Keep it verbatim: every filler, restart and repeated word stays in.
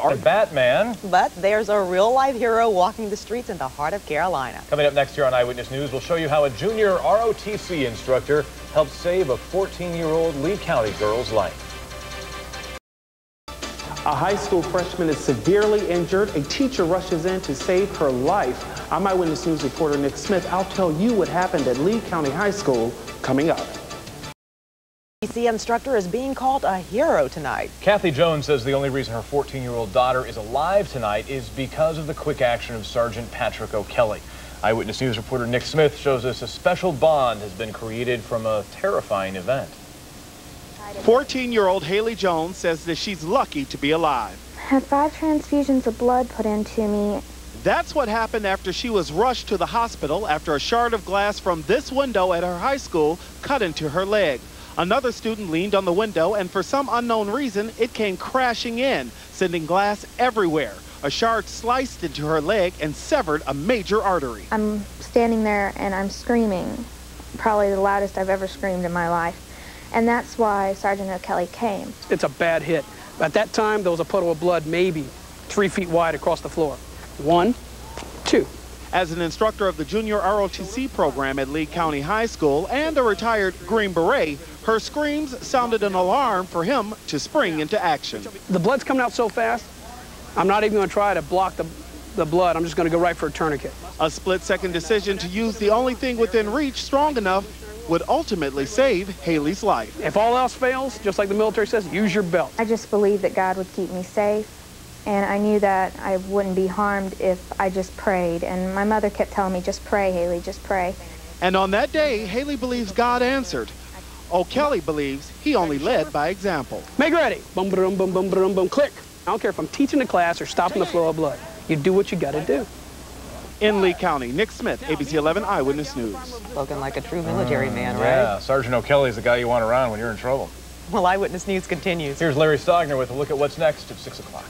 Our Batman. But there's a real-life hero walking the streets in the heart of Carolina. Coming up next year on Eyewitness News, we'll show you how a junior R O T C instructor helped save a fourteen-year-old Lee County girl's life. A high school freshman is severely injured. A teacher rushes in to save her life. I'm Eyewitness News reporter Nick Smith. I'll tell you what happened at Lee County High School coming up. R O T C instructor is being called a hero tonight. Kathy Jones says the only reason her fourteen-year-old daughter is alive tonight is because of the quick action of Sergeant Patrick O'Kelley. Eyewitness News reporter Nick Smith shows us a special bond has been created from a terrifying event. fourteen-year-old Haley Jones says that she's lucky to be alive. I had five transfusions of blood put into me. That's what happened after she was rushed to the hospital after a shard of glass from this window at her high school cut into her leg. Another student leaned on the window, and for some unknown reason, it came crashing in, sending glass everywhere. A shard sliced into her leg and severed a major artery. I'm standing there, and I'm screaming, probably the loudest I've ever screamed in my life, and that's why Sergeant O'Kelley came. It's a bad hit. At that time, there was a puddle of blood maybe three feet wide across the floor. One, two. As an instructor of the junior R O T C program at Lee County High School and a retired Green Beret, her screams sounded an alarm for him to spring into action. The blood's coming out so fast, I'm not even going to try to block the, the blood. I'm just going to go right for a tourniquet. A split-second decision to use the only thing within reach strong enough would ultimately save Haley's life. If all else fails, just like the military says, use your belt. I just believed that God would keep me safe. And I knew that I wouldn't be harmed if I just prayed. And my mother kept telling me, just pray, Haley, just pray. And on that day, Haley believes God answered. O'Kelley believes he only led by example. Make ready. Boom, boom, boom, boom, boom, boom, click. I don't care if I'm teaching the class or stopping the flow of blood. You do what you got to do. In Lee County, Nick Smith, A B C eleven Eyewitness News. Spoken like a true military mm, man, right? Yeah, Sergeant O'Kelley's the guy you want around when you're in trouble. Well, Eyewitness News continues. Here's Larry Stogner with a look at what's next at six o'clock.